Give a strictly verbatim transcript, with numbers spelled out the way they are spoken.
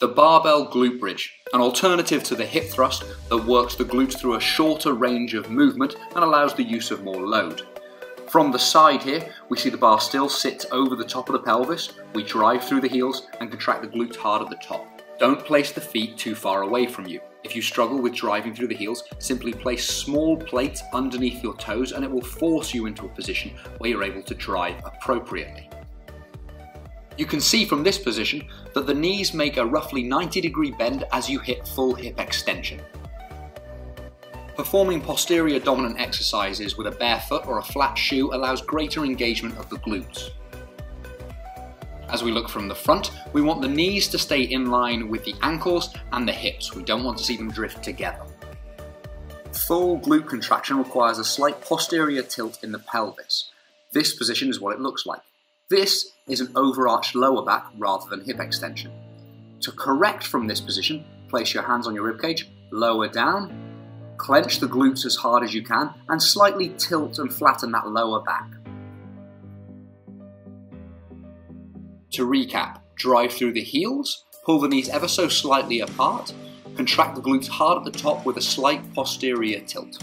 The barbell glute bridge, an alternative to the hip thrust that works the glutes through a shorter range of movement and allows the use of more load. From the side here, we see the bar still sits over the top of the pelvis, we drive through the heels and contract the glutes hard at the top. Don't place the feet too far away from you. If you struggle with driving through the heels, simply place small plates underneath your toes and it will force you into a position where you're able to drive appropriately. You can see from this position that the knees make a roughly ninety degree bend as you hit full hip extension. Performing posterior dominant exercises with a bare foot or a flat shoe allows greater engagement of the glutes. As we look from the front, we want the knees to stay in line with the ankles and the hips. We don't want to see them drift together. Full glute contraction requires a slight posterior tilt in the pelvis. This position is what it looks like. This is an overarched lower back rather than hip extension. To correct from this position, place your hands on your ribcage, lower down, clench the glutes as hard as you can and slightly tilt and flatten that lower back. To recap, drive through the heels, pull the knees ever so slightly apart, contract the glutes hard at the top with a slight posterior tilt.